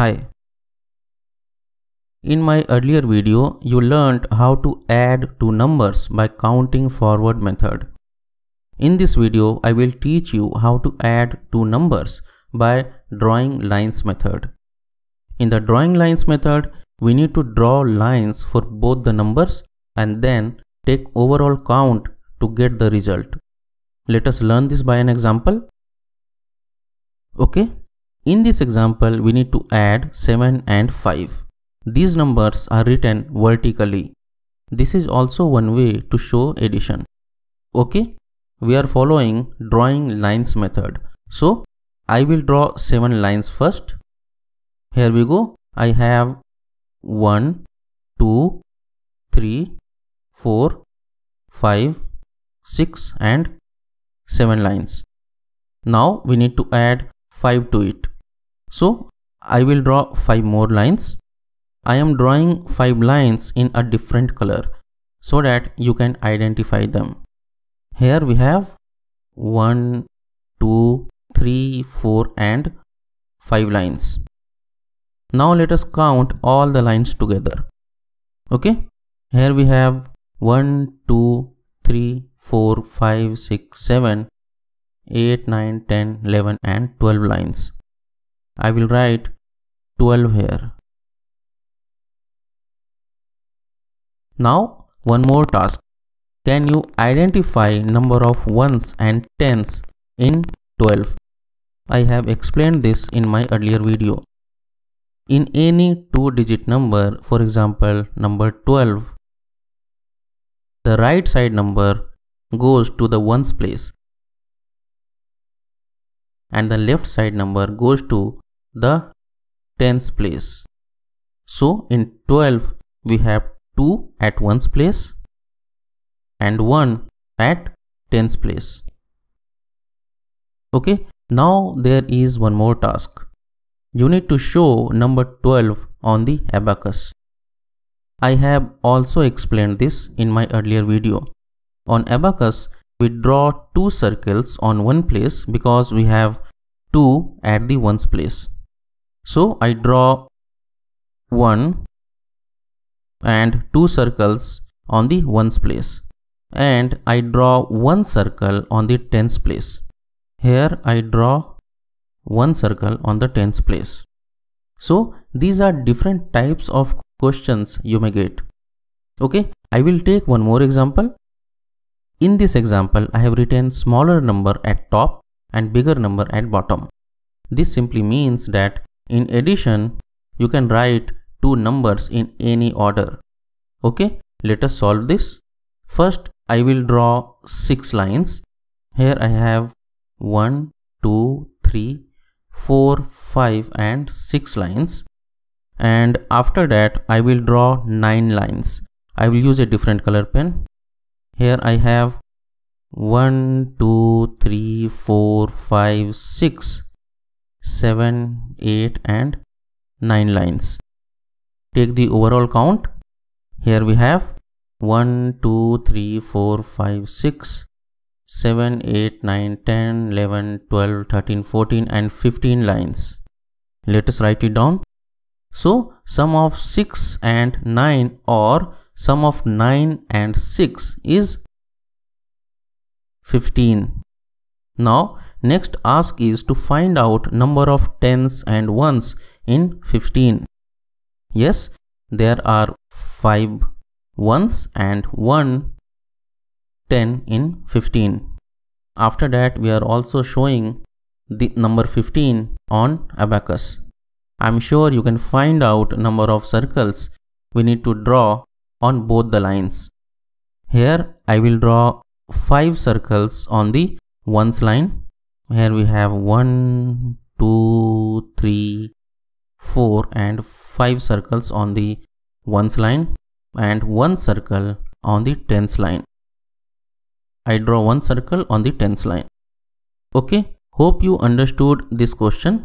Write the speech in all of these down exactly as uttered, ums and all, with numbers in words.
Hi. In my earlier video, you learnt how to add two numbers by counting forward method. In this video, I will teach you how to add two numbers by drawing lines method. In the drawing lines method, we need to draw lines for both the numbers and then take overall count to get the result. Let us learn this by an example. Okay. In this example, we need to add seven and five. These numbers are written vertically. This is also one way to show addition. Okay. We are following drawing lines method. So, I will draw seven lines first. Here we go. I have one, two, three, four, five, six and seven lines. Now we need to add five to it. So I will draw five more lines. I am drawing five lines in a different color so that you can identify them. Here we have one, two, three, four and five lines. Now let us count all the lines together. Okay. Here we have one, two, three, four, five, six, seven, eight, nine, ten, eleven and twelve lines. I will write twelve here. Now one more task. Can you identify number of ones and tens in twelve? I have explained this in my earlier video. In any two digit number, for example number twelve, the right side number goes to the ones place and the left side number goes to the tens place. So in twelve we have two at ones place and one at tens place. Okay, now there is one more task. You need to show number twelve on the abacus. I have also explained this in my earlier video. On abacus, we draw two circles on one place because we have two at the ones place. So I draw one and two circles on the ones place and I draw one circle on the tens place. Here I draw one circle on the tens place. So these are different types of questions you may get. Okay, I will take one more example. In this example, I have written smaller number at top and bigger number at bottom. This simply means that in addition, you can write two numbers in any order. Okay, let us solve this. First, I will draw six lines. Here I have one, two, three, four, five and six lines, and after that I will draw nine lines. I will use a different color pen. Here I have one, two, three, four, five, six, seven, eight and nine lines. Take the overall count. Here we have one, two, three, four, five, six, seven, eight, nine, ten, eleven, twelve, thirteen, fourteen and fifteen lines. Let us write it down. So sum of six and nine or sum of nine and six is fifteen. Now next ask is to find out number of tens and ones in fifteen. Yes, there are five ones and one ten in fifteen. After that, we are also showing the number fifteen on abacus. I'm sure you can find out number of circles we need to draw on both the lines. Here I will draw five circles on the ones line. Here we have one, two, three, four and five circles on the ones line and one circle on the tens line. I draw one circle on the tens line. Okay, hope you understood this question.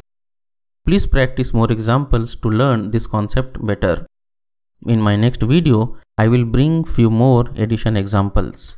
Please practice more examples to learn this concept better. In my next video, I will bring few more addition examples.